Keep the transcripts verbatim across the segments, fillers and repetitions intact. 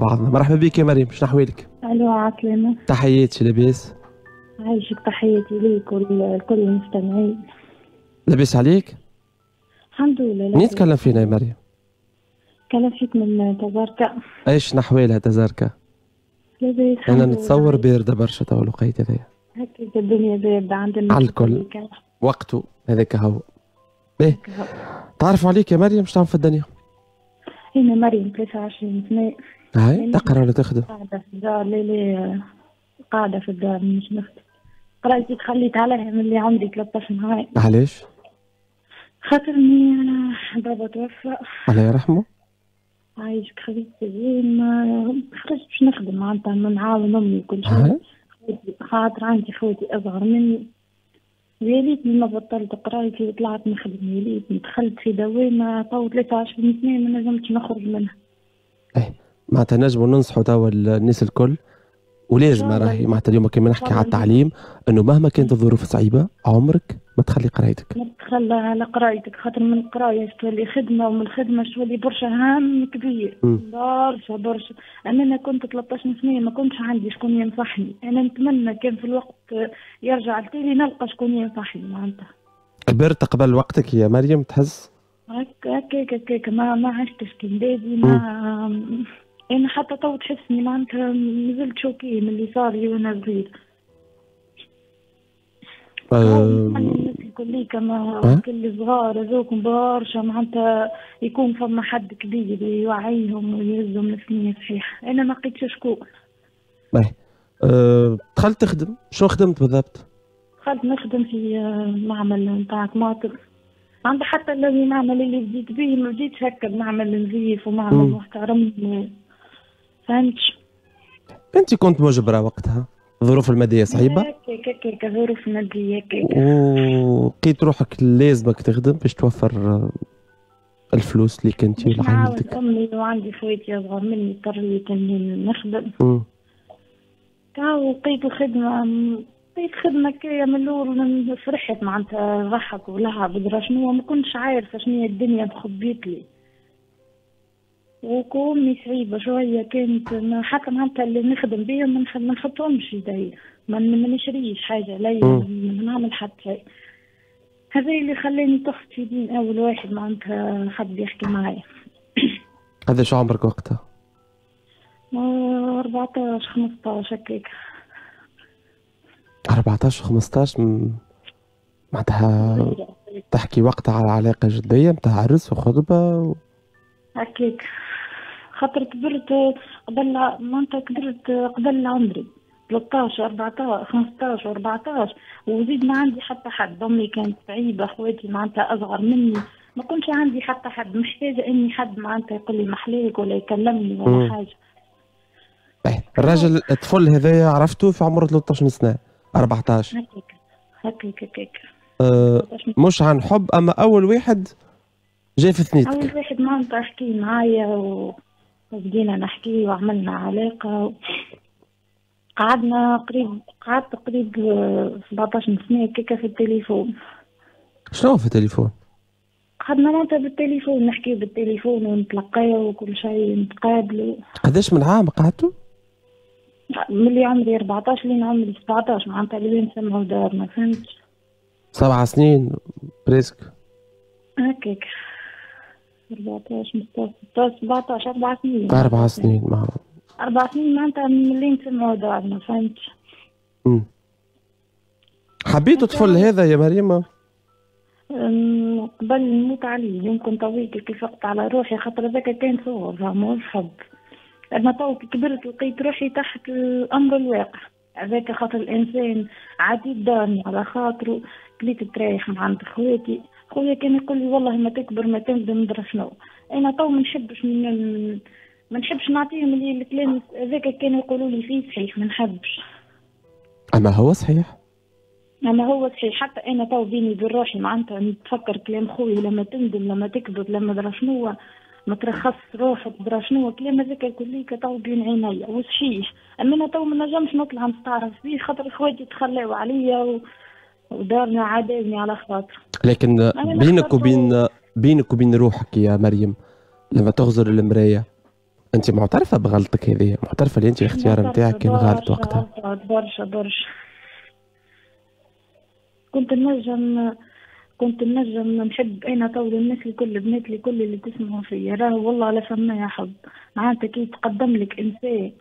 بعضنا. مرحبا بك يا مريم، شنو احوالك؟ الو عسلامة، تحياتي. لاباس؟ عايشك، تحياتي ليك ولكل المستمعين. لاباس عليك؟ الحمد لله. مين تكلم فينا يا مريم؟ تكلم فيك من تزاركة. ايش نحوالها تزاركة؟ لاباس، انا نتصور باردة برشا توا لقيت هذايا. هكاك الدنيا باردة عندنا على الكل، وقته هذاك هو. باهي، تعرفوا عليك يا مريم شنو تعمل في الدنيا؟ أنا مريم ثلاثة وعشرين سنة. هاي تقرا ولا تخدم؟ قاعدة في الدار. لا لا، قاعدة في الدار مش نخدم. قرايتي تخليت عليها من اللي عمري ثلاثة عشر نهار. علاش؟ خاطرني بابا توفى الله يرحمه. عايشك، خذيت سنين ما خرجت باش نخدم، معناتها نعاون أمي وكل شيء، خاطر عندي خوتي أصغر مني. يا ليتني ما بطلت قرايتي وطلعت نخدم، يا ليتني دخلت في دوامة تو ثلاثة وعشرين سنة ما نجمتش نخرج منها. إيه معناتها نجموا ننصحوا توا الناس الكل، ولازم راهي معناتها اليوم كيما نحكي على التعليم، أنه مهما كانت الظروف صعيبة عمرك ما تخلي قرايتك. ما تخلى على قرايتك، خاطر من القراية تولي خدمة، ومن الخدمة تولي برشا هام كبير، برشا برشا. أنا أنا كنت ثلاثة عشر سنة ما كنتش عندي شكون ينصحني، أنا نتمنى كان في الوقت يرجع لتالي نلقى شكون ينصحني معناتها. كبرت قبل وقتك يا مريم تحس؟ هكاك هكاك، ما ما عشتش كي بلادي، ما أنا حتى تو تحسني معناتها مازلت شوكي من اللي صار لي وأنا صغير. أمم كلي كما كل صغار هذوكم برشا معناتها يكون فما حد كبير يوعيهم ويهزهم للسنين صحيح. أنا ما لقيتش شكون. باهي، أه دخلت تخدم، شنو خدمت بالضبط؟ دخلت نخدم في معمل نتاع طماطم، معناتها حتى المعمل اللي بديت بيه ما بديتش هكا بمعمل نظيف ومعمل محترم، فهمتش؟ أنت كنت مجبرة وقتها؟ الظروف المادية صعيبة؟ هكاك هكاك، ظروف مادية هكاك. ولقيت روحك لازمك تخدم باش توفر الفلوس اللي كنتي ولا عائلتك. أمي وعندي خواتي أصغر مني اضطريت إني نخدم. تو لقيت الخدمة، لقيت خدمة هكايا من الأول فرحت معناتها، ضحك ولعب ودرا شنو، ما كنتش عارفة شنو هي الدنيا تخبيتلي. وكومي صعيبة شوية كانت، حتى معناتها اللي نخدم بيهم ما نحطهمش يدي، ما نشريش حاجة عليا، ما نعمل حتى شيء. هذا اللي خلاني تخت في دين أول واحد معناتها حد يحكي معايا. هذا شو عمرك وقتها؟ أربعتاش خمستاش هكاك. أربعتاش خمستاش معناتها تحكي وقتها على علاقة جدية متاع عرس وخطبة و... هكاك، خاطر كبرت قبل معناتها كبرت قبل عمري ثلاثة عشر أربعة عشر خمسة عشر أربعة عشر، وزيد ما عندي حتى حد. أمي كانت صعيبة، خواتي معناتها أصغر مني، ما كنتش عندي حتى حد، محتاجة إني حد معناتها يقول لي محليك ولا يكلمني ولا حاجة. باهي، الراجل الطفل هذايا عرفته في عمر ثلاثة عشر سنة أربعة عشر. هكاك هكاك هكاك. أه مش عن حب، أما أول واحد جاي في ثنيتك. أول واحد معناتها حكي معايا و... وبدينا نحكي وعملنا علاقة و... قعدنا قريب، قعدت قريب سبعطاش سنة هكاكا في التليفون. شنو في التليفون؟ قعدنا معناتها بالتليفون نحكي بالتليفون ونتلقاو وكل شيء نتقابلوا. قداش من عام قعدتوا؟ ملي عمري أربعطاش لين عمري سبعطاش معناتها لين سمعوا دارنا، فهمتش؟ سبع سنين بريسك. هكاك. أربعطاش ستطاش سبعطاش أربع سنين. أربع سنين معهم. أربع سنين معناتها من لين سمعوا دارنا، فهمت؟ امم حبيتوا الطفل هذا يا مريم؟ قبل نموت عليه يمكن طويت كيف وقت على روحي، خاطر هذاك كان صغر فما الحب. أما تو كبرت لقيت روحي تحت الأمر الواقع، هذاك خاطر الإنسان عديد دارني على خاطره، كليت تريح مع عند خواتي. خويا كان يقول لي والله ما تكبر ما تندم درا شنو. انا تو ما نحبش ما نحبش نعطيهم اللي الكلام هذاك كانوا يقولوا لي فيه صحيح، ما نحبش. اما هو صحيح، اما هو صحيح. حتى انا تو بيني وبين روحي معناتها نتفكر كلام خويا لما تندم لما تكبر لما درا شنو، ما ترخص روحك درا شنو، كلام هذاك كليك تو بين عينيا وصحيح. اما انا تو ما نجمش نطلع نستعرف بيه، خاطر خواتي تخلاو عليا و... ودارنا عاداني على خاطر. لكن بينك وبين بينك وبين روحك يا مريم لما تغزر المرايه انت معترفه بغلطك هذه، معترفه اللي انت الاختيار نتاعك كان غلط وقتها. برشا برشا كنت نجم كنت نجم نحب انا طول الناس الكل، البنات الكل اللي تسمعوا فيا، راه والله لا فما يا حظ، معناتها كي يتقدم لك انسان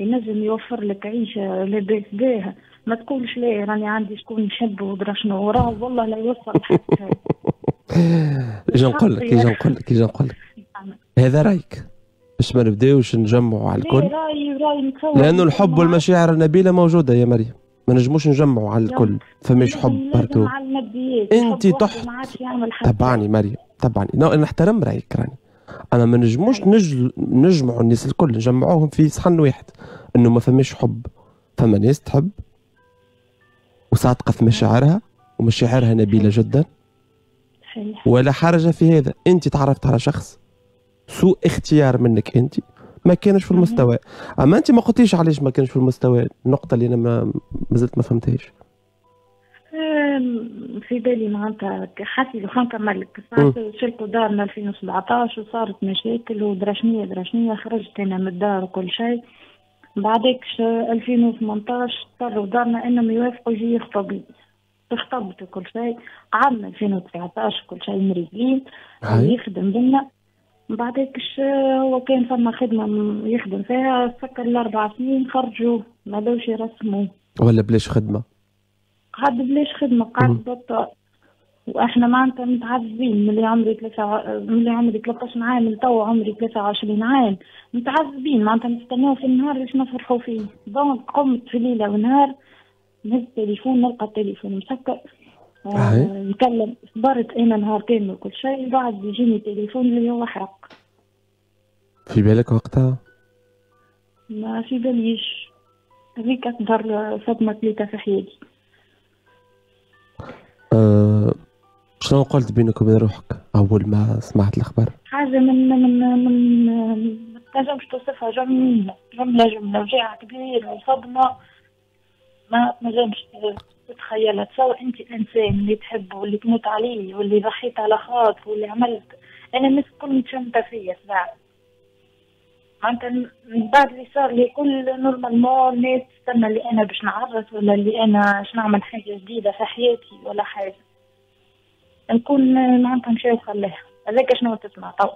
ينجم يوفر لك عيشه لاباس بها، ما تقولش لا راني عندي شكون نحب ودرا شنو، راه والله لا يوصل حتى. اجا نقول لك اجا نقول لك اجا نقول لك هذا رايك، باش ما نبداوش نجمعوا على الكل، لانه الحب والمشاعر النبيله موجوده يا مريم، ما نجموش نجمعوا على الكل، فماش حب برضو انت تحت. تبعني مريم تبعني، نحترم رايك راني، انا ما نجموش نجل... نجمعوا الناس الكل، نجمعوهم في صحن واحد، انه ما فماش حب، فما ناس تحب وصادقه في مشاعرها ومشاعرها نبيله جدا، ولا حرج في هذا. انت تعرفت على شخص سوء اختيار منك، انت ما كانش في المستوى، اما انت ما قلتيش علاش ما كانش في المستوى، النقطه اللي انا ما مازلت ما فهمتهاش في بالي، معناتها حسيت وخا نكمل لك شلتوا دارنا ألفين وسبعطاش وصارت مشاكل ودرا شنيا درا شنيا، خرجت انا من الدار وكل شيء، بعدك ألفين وثمنطاش صاروا دارنا انهم يوافقوا يجي يخطبني، تخطبت وكل شيء، قعدنا ألفين وتسعطاش وكل شيء مريقين يخدم بنا، من بعدك هو كان فما خدمه يخدم فيها، سكر الاربع سنين خرجوا ما بداوش يرسموا، ولا بلاش خدمه، قعد بلاش خدمه، قعد بطا، واحنا معناتها متعذبين، ملي عمري ثلاثة ملي عمري ثلاثطاش عام لتوا عمري ثلاثة وعشرين عام، متعذبين معناتها نستناو في النهار باش نفرحوا فيه، دونك قمت في ليله ونهار نهز التليفون نلقى التليفون مسكر نتكلم، صبرت انا نهار كامل كل شيء، بعد يجيني تليفون اللي هو حرق. في بالك وقتها؟ ما في باليش، هذيك اكبر صدمه ثلاثه في حياتي. أه... شنو قلت بينك وبين روحك اول ما سمعت الاخبار؟ حاجه من من من ما تنجمش توصفها، جمله جمله جمله وجع كبير وصدمه ما تنجمش تتخيلها. تصور انت انسان اللي تحبه واللي تموت عليه واللي ضحيت على خاطر واللي عملت، انا الناس الكل متشمته فيا ساعه، معناتها من بعد اللي صار لي كل نورمالمون الناس تستنى اللي انا باش نعرس، ولا اللي انا باش نعمل حاجه جديده في حياتي، ولا حاجه نكون معناتها نمشي نخليها، هذاك شنو تسمع تو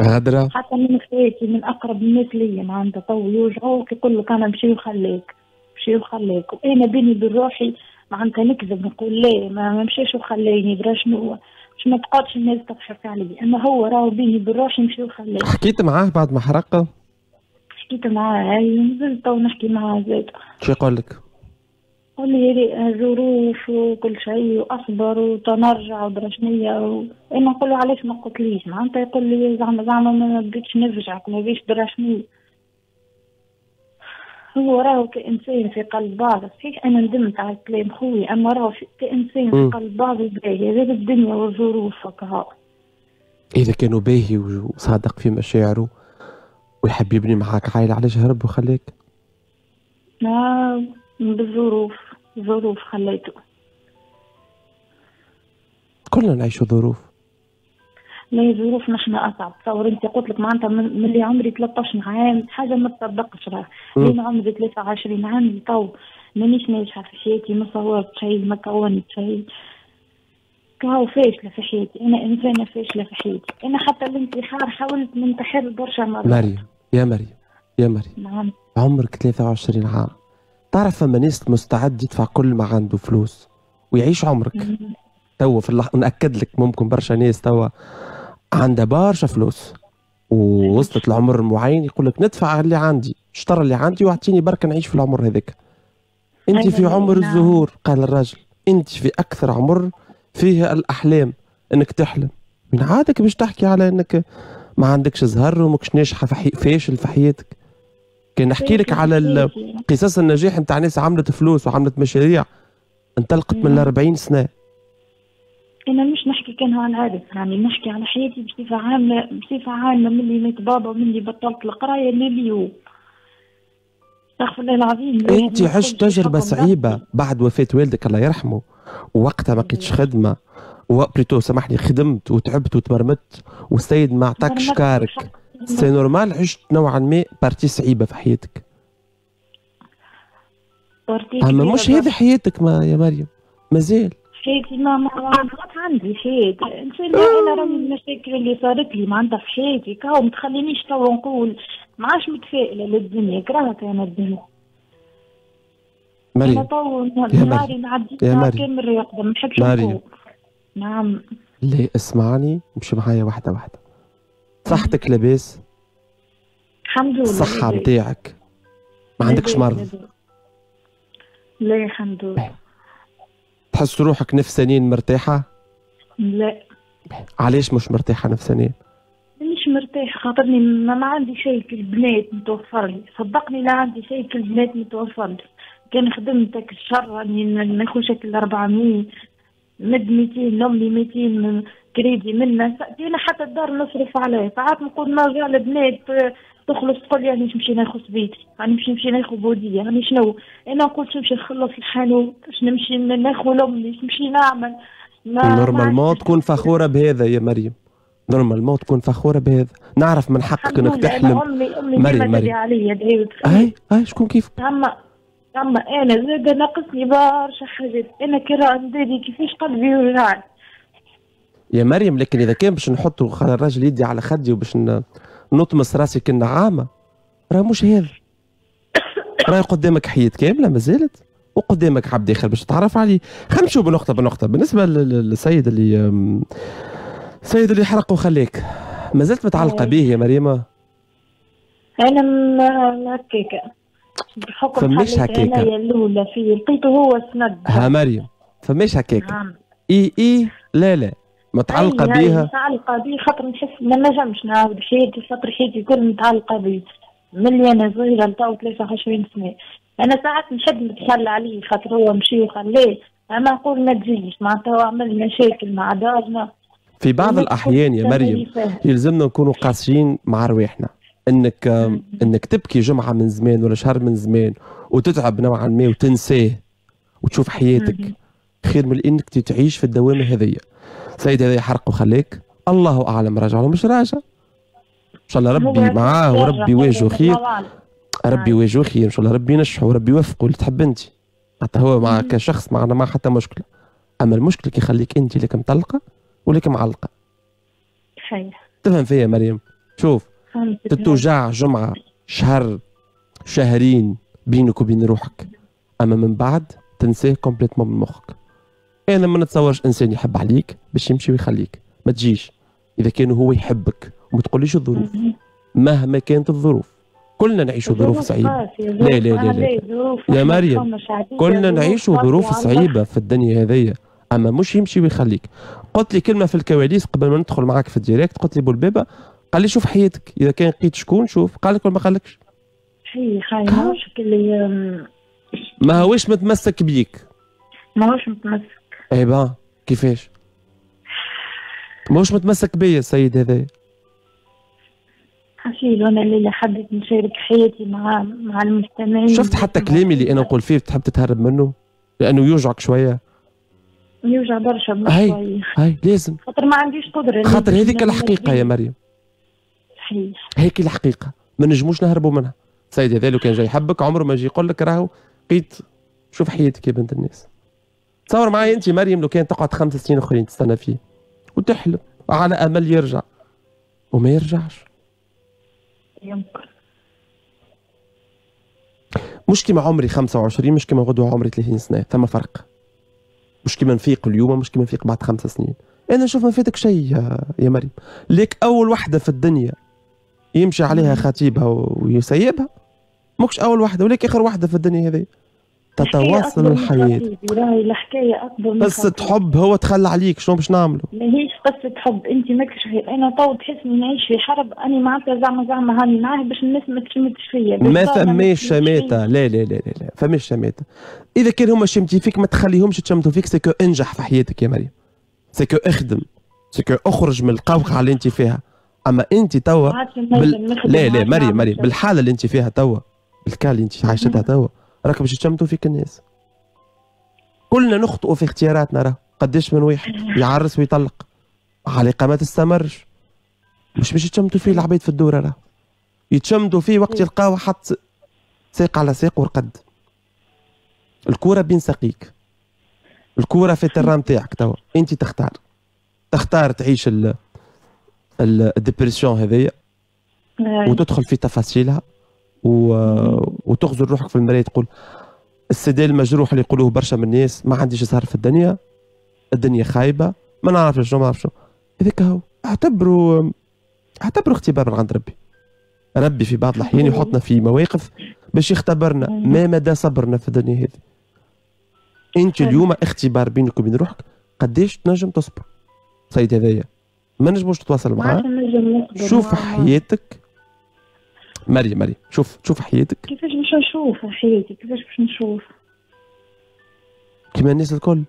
هدرة حتى من اخواتي من اقرب الناس ليا، معناتها تو يوجعوا يقول لك انا نمشي نخليك نمشي نخليك، وانا بيني وبين روحي معناتها نكذب نقول لا ما نمشيش وخليني برا شنو، باش ما تقعدش الناس تضحك علي، اما هو راهو بيني بالروح نمشي وخليه. حكيت معاه بعد ما حرق؟ حكيت معاه هاي مازلت تو نحكي معاه زاد. شو يقول لك؟ قال لي ظروف وكل شيء واصبر وتنرجع ودرا شنيا، وانا نقول له علاش ما قلتليش، معناتها يقول لي زعما زعما ما بديتش نرجعك ما بيش درا شنيا. هو راهو كإنسان في قلب بعض، صحيح أنا ندمت على كلام خويا، أما راهو كإنسان في قلب بعض باهي، غير الدنيا والظروف هكا. إذا كانوا باهي وصادق في مشاعره ويحب يبني معاك عائلة، علاش هرب وخلاك؟ آه بالظروف، ظروف خليته. كلنا نعيشوا ظروف. لا ظروف نحن اصعب، تصور انت قلت لك معناتها من اللي عمري ثلاطاش عام حاجه ما تصدقش، راه لين عمري ثلاثة وعشرين عام تو مانيش ناجحه في حياتي، ما صورت شيء ما كونت شيء، كاو فاشله في حياتي، انا انسانه فاشله في حياتي، انا حتى الانتحار حاولت ننتحر برشا مرات. مريم يا مريم يا مريم نعم. عمرك ثلاثة وعشرين عام، تعرف فما ناس مستعد يدفع كل ما عنده فلوس ويعيش عمرك تو في اللحظه، ناكد لك ممكن برشا ناس توا عندها برشا فلوس ووصلت لعمر معين يقول لك ندفع اللي عندي، اشترى اللي عندي واعطيني برك نعيش في العمر هذاك. انت في عمر الزهور قال الراجل، انت في اكثر عمر فيه الاحلام، انك تحلم، من عادك باش تحكي على انك ما عندكش زهر وماكش ناجحه فاشل في حياتك. كان نحكي لك على قصص النجاح نتاع ناس عملت فلوس وعملت مشاريع انطلقت من أربعين سنه. أنا مش نحكي كانها عن عادة، يعني نحكي على حياتي بصفة عامة، بصفة عامة من اللي مات بابا ومن اللي بطلت القراية لليوم. استغفر الله العظيم. أنت عشت تجربة صعيبة بعد وفاة والدك الله يرحمه، ووقتها ما لقيتش خدمة، وبليتو سامحني خدمت وتعبت وتمرمدت والسيد ما عطاكش كارك، سي نورمال عشت نوعا ما بارتي صعيبه في حياتك. بارتي اما مش هذه حياتك ما يا مريم، مازال حياتي ما غلط عندي حياتي، ان شاء الله انا راهي المشاكل اللي صارت لي معناتها في حياتي كاو ما تخلينيش تو نقول ما عادش متفائله للدنيا، كرهت انا الدنيا. مريم يا مريم يا مريم مريم نعم ليه اسمعني، مشي معايا واحدة واحدة. صحتك لاباس؟ الحمد لله. الصحة نتاعك ما عندكش مرض؟ لا الحمد لله. تحس روحك نفسانيا مرتاحة؟ لا. علاش مش مرتاحة نفسانيا؟ مش مرتاحة خاطرني ما عندي شيء كالبنات متوفر لي، صدقني لا عندي شيء كالبنات متوفر لي. كان خدمتك الشر راني ناخذ شكل أربعمية مد ميتين نملي ميتين من كريدي منا فأتينا حتى الدار نصرف عليه. ساعات نقول نرجع لبنات تخلص تقول يعني باش نمشي ناخذ بيتي، يعني باش نمشي ناخذ بودية، يعني شنو؟ أنا نقول باش نمشي نخلص الحانوت، باش نمشي ناخذ لأمي، باش نمشي نعمل. نورمالمون تكون فخورة بهذا يا مريم، نورمالمون تكون فخورة بهذا، نعرف من حقك أنك تحلم. أمي أمي ديما تدعي عليا دعاوي. أي أي شكون كيف؟ أما أنا زادة ناقصني برشا حاجات، أنا كي راه نداري كيفاش قلبي يوجعني. يا مريم لكن إذا كان باش نحطوا الراجل يدي على خدي وباش نطمس راسي كالنعامة، راه مش هذا. راه قدامك حياة كاملة مازالت وقدامك عبد آخر باش تتعرف عليه. خلينا نشوف بنقطة بنقطة، بالنسبة للسيد اللي السيد اللي حرق وخلاك، مازالت متعلقة به يا مريمة؟ أنا هكاكا. فماش هكاكا الاولى في لقيته هو سند ها مريم، فماش هكاكا اي اي لا لا متعلقه بيها. أيه متعلقه بيه خاطر نحس ما نجمش نعاود حياتي، خاطر حياتي كل متعلقه بيه ملي انا صغيره لتو ثلاثة وعشرين سنه. انا ساعات نحب نتسلى عليه خاطر هو مشي وخلاه، اما نقول ما تجيش معناتها عمل مشاكل مع دارنا. في بعض الاحيان يا مريم يلزمنا نكونوا قاسيين مع رواحنا. انك انك تبكي جمعه من زمان ولا شهر من زمان وتتعب نوعا ما وتنساه وتشوف حياتك خير من انك تعيش في الدوامه هذيا. سيد هذا حرق وخلاك، الله اعلم راجع ولا مش راجع، ان شاء الله ربي معاه وربي يواجهه خير، ربي يواجهه خير ان شاء الله، ربي ينشحه وربي يوفقه اللي تحب انت. حتى هو مع كشخص معنا ما حتى مشكله، اما المشكله كيخليك انت لك مطلقه ولك معلقه. صحيح تفهم فيا مريم؟ شوف تتوجع جمعة شهر شهرين بينك وبين روحك، أما من بعد تنساه كومبليتمون من مخك. أنا ما نتصورش إنسان يحب عليك باش يمشي ويخليك، ما تجيش إذا كان هو يحبك وما تقوليش الظروف مهما كانت الظروف. كلنا نعيشوا ظروف صعيبة. لا لا لا, لا. يا مريم كلنا نعيشوا ظروف صعيبة في الدنيا هذيا، أما مش يمشي ويخليك. قلت لي كلمة في الكواليس قبل ما ندخل معك في الديريكت، قلت لي بولبابا قال لي شوف حياتك اذا كان لقيت شكون شوف، قال لك ولا ما قالكش؟ حي حي ماهوش اللي ماهوش متمسك بيك، ماهوش متمسك. اي با كيفاش ماهوش متمسك بيا السيد هذايا؟ حفيد انا اللي حبيت نشارك حياتي مع مع المستمعين. شفت حتى كلامي اللي انا نقول فيه تحب تتهرب منه لانه يوجعك شويه، يوجع برشا بنفس شويه. هاي لازم خاطر ما عنديش قدره، خاطر هذيك الحقيقه يا مريم، هيك الحقيقه ما نجموش نهربوا منها. سيد هذا لو كان جاي يحبك عمره ما يجي يقول لك راهو لقيت شوف حياتك يا بنت الناس. تصور معايا انت مريم لو كان تقعد خمس سنين اخرين تستنى فيه وتحلم على امل يرجع وما يرجعش. يمكن مش كيما عمري خمسة وعشرين، مش كيما غدوه عمري ثلاثين سنه، ثم فرق. مش كيما نفيق اليوم، مش كيما نفيق بعد خمس سنين. انا نشوف ما فاتك شيء يا, يا مريم، ليك اول وحده في الدنيا يمشي عليها خطيبها ويسيبها، ماكش اول واحده وليك اخر واحده في الدنيا هذه. تتواصل الحياه. راهي الحكايه اكبر من قصه حب، هو تخلى عليك شنو باش نعملوا؟ ماهيش قصه حب انت ماكش، انا تو تحسني نعيش في حرب، انا معناتها زعما زعما هاني معاه باش الناس ما تشمتش فيا. ما فماش شماته، لا لا لا لا فماش شماته. اذا كان هما شمتي فيك ما تخليهمش يتشمتوا فيك. سكو انجح في حياتك يا مريم، سكو اخدم، سكو اخرج من القوقعه اللي انت فيها. اما انت توا بال... لا لا مريم مريم بالحاله اللي انت فيها توا، بالكال اللي انت عايشتها توا، راك باش يتشمتوا فيك الناس. كلنا نخطئوا في اختياراتنا، راه قداش من واحد يعرس ويطلق علاقه ما تستمرش، مش باش يتشمتوا فيه العباد في الدوره، راه يتشمتوا فيه وقت يلقاو حط ساق على ساق ورقد. الكره بين ساقيك، الكره في الترام نتاعك، توا انت تختار، تختار تعيش ال الديبرسيون هذيا وتدخل في تفاصيلها و... وتغزر روحك في المرايه تقول السيدي المجروح اللي يقولوه برشا من الناس، ما عنديش زهر في الدنيا، الدنيا خايبه، ما نعرفش شنو ما نعرفش شنو، هذاك هو. اعتبروا اعتبروا اختبار من عند ربي. ربي في بعض الاحيان يحطنا في مواقف باش يختبرنا ما مدى صبرنا في الدنيا هذه. انت اليوم اختبار بينك وبين روحك قداش تنجم تصبر. سيد هذايا ما نجموش تتواصل معاه، شوف حياتك. مريم مريم شوف شوف حياتك. كيفاش باش نشوف حياتي؟ كيفاش باش نشوف؟ كيما الناس الكل،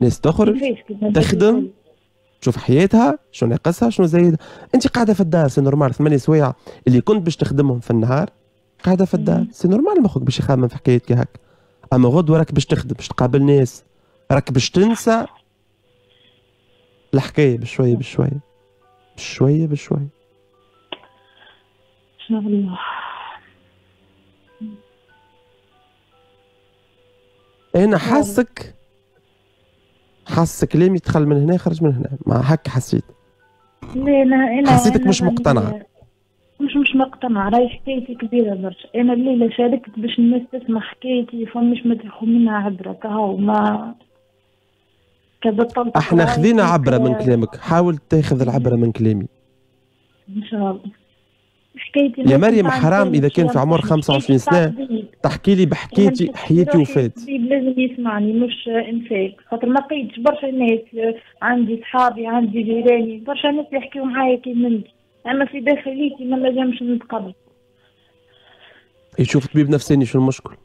ناس تخرج تخدم تشوف حياتها شنو ناقصها شنو زايدها. انت قاعده في الدار سي نورمال، ثمانية سوايع اللي كنت باش تخدمهم في النهار قاعده في الدار سي نورمال مخك باش يخمم في حكايات كي هكا. اما غدوه راك باش تخدم، باش تقابل ناس، راك باش تنسى الحكايه بشويه بشويه بشويه بشويه. ان شاء الله. انا حاسك حاسس كلامي دخل من هنا يخرج من هنا، مع هكا حسيت. لا انا حسيتك مش مقتنعه. مش مش مقتنعه، راهي حكايتي كبيره برشا. انا الليله شاركت باش الناس تسمع حكايتي، فمش ما تاخذ منها عبره كهو. ما كبطلت احنا خذينا عبره من كلامك، حاول تاخذ العبره من كلامي. ان شاء الله. حكايتي يا مريم حرام اذا كان في عمر خمسة وعشرين سنه تحكي لي بحكايتي حياتي وفات. لازم يسمعني مش انساك، خاطر ما لقيتش برشا ناس، عندي صحابي عندي جيراني برشا ناس اللي يحكيو معايا كي مني، اما في داخليتي ما نجمش نتقبل. يشوف طبيب نفساني شنو المشكل؟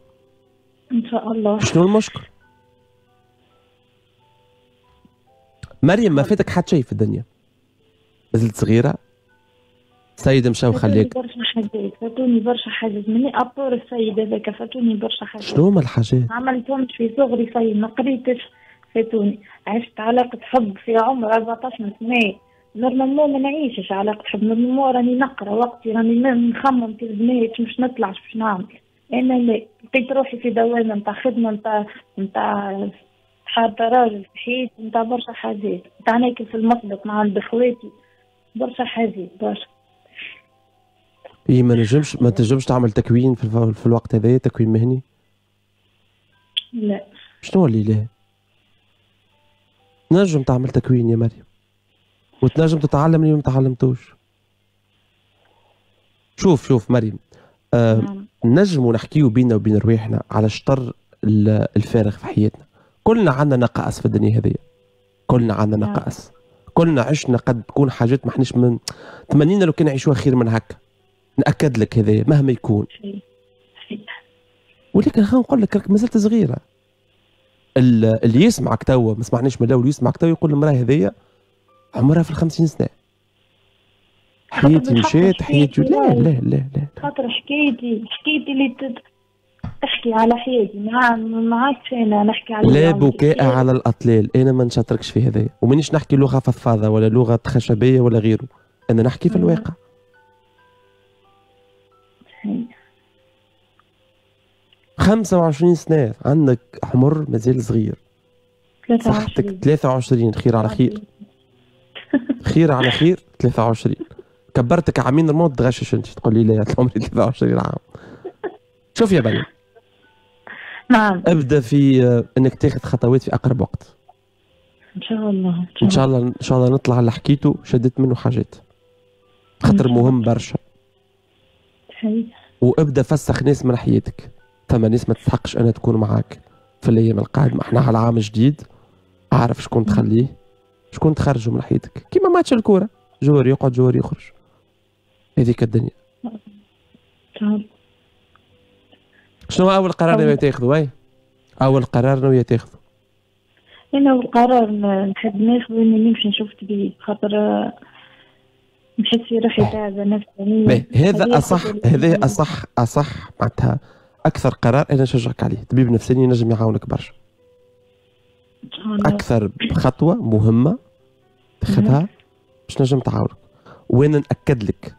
ان شاء الله. شنو المشكل؟ مريم ما فاتك حتى شيء في الدنيا، مازلت صغيره. سيد مشاو خليك. فاتوني برشا حاجات، فاتوني برشا حاجات مني ابور السيد هذاك، فاتوني برشا حاجات. شنو هما الحاجات؟ ما عملتهمش في صغري، سيد ما قريتش، فاتوني. عشت علاقة حب في عمر أربعطاش سنة، نورمالمون ما نعيشش علاقة حب، نورمالمون راني نقرا وقتي، راني نخمم في البنات، مش نطلعش باش نعمل. أنا لا، لقيت روحي في دوامة نتاع خدمة نتاع نتاع حتى راجل في حياتي، نتاع برشا حاجات، نتاع ناكل في المطبخ مع عند خواتي، برشا حاجات برشا. اي ما نجمش ما تنجمش تعمل تكوين في, في الوقت هذا، تكوين مهني. لا شنو اللي لا تنجم تعمل تكوين يا مريم، وتنجم تتعلم اللي ما تعلمتوش. شوف شوف مريم، آه نجموا نحكيو بينا وبين رواحنا على شطر الفارغ في حياتنا. كلنا عندنا نقائص في الدنيا هذه، كلنا عندنا نقائص، كلنا عشنا قد تكون حاجات ما احناش من تمنينا لو كان نعيشوها خير من هكا، نأكد لك هذا مهما يكون. ولكن خلينا نقول لك راك مازلت صغيره. اللي يسمعك توا ما سمعناش من الاول، يسمعك توا يقول المراه هذيا عمرها في الخمسين سنه، حياتي مشات حياتي. لا لا لا لا، خاطر حكايتي حكايتي اللي تحكي على حياتي ما معادش انا نحكي على. لا بكاء على الاطلال، انا ما نشاطركش في هذايا، ومانيش نحكي لغه فضفاضه ولا لغه خشبيه ولا غيره، انا نحكي في الواقع. خمسة وعشرين سنة عندك عمر مازال صغير، صحتك ثلاثة وعشرين خير على خير، خير على خير ثلاثة وعشرين. كبرتك عامين الموت تغشش انت تقول لي لا عمري ثلاثة وعشرين عام. شوف يا بني، نعم ابدا في انك تاخذ خطوات في اقرب وقت ان شاء الله. ان شاء الله ان شاء الله نطلع اللي حكيته شدت منه حاجات، خاطر مهم برشا. وابدا فسخ ناس من حياتك، ثم ناس ما تستحقش انها تكون معاك في الايام القادمه. احنا على عام جديد، اعرف شكون تخليه شكون تخرجه من حياتك، كيما ماتش الكوره جوار يقعد جوار يخرج، هذيك الدنيا. شنو اول قرار ناوي تاخذه؟ اي اول قرار ناوي تاخذه؟ انا اول قرار نحب ناخذه اني نمشي نشوف طبيب، خاطر نحس في روحي تعبانه نفسيا. هذا اصح، هذا اصح اصح معناتها اكثر قرار انا نشجعك عليه. طبيب نفساني نجم يعاونك برشا. اكثر خطوه مهمه تاخذها باش نجم تعاونك. وانا ناكد لك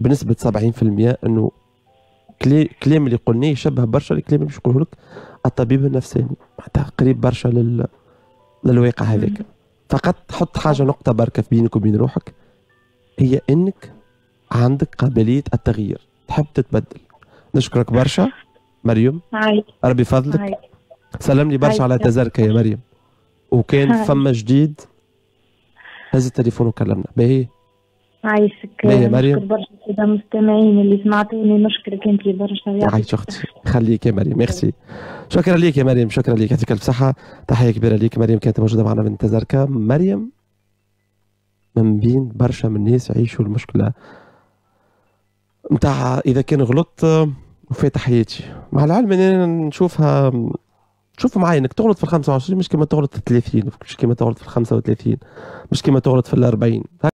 بنسبه سبعين بالمئة انه الكلام اللي قلناه يشبه برشا الكلام اللي باش نقوله لك الطبيب النفساني، معناتها قريب برشا لل... للواقع هذاك. فقط حط حاجه نقطه بركه بينك وبين روحك، هي انك عندك قابليه التغيير، تحب تتبدل. نشكرك برشا مريم، ربي فضلك، سلم لي برشا على تزركه يا مريم، وكان فما جديد هز التليفون وكلمنا. باهي عايشك مريم، نشكر برشا سادة المستمعين اللي سمعتوني، نشكرك انت برشا. عايش اختي، خليك يا مريم، ميرسي، شكرا ليك يا مريم، شكرا ليك، يعطيك الف صحة، تحية كبيرة ليك مريم، كانت موجودة معنا من تزركة. مريم من بين برشا من الناس يعيشوا المشكلة نتاع إذا كان غلطت وفات حياتي، مع العلم أني أنا نشوفها شوف معايا انك تغلط في الخمسة وعشرين مش كيما تغلط في الثلاثين، مش كيما تغلط في الخمسة وثلاثين، مش كيما تغلط في الأربعين.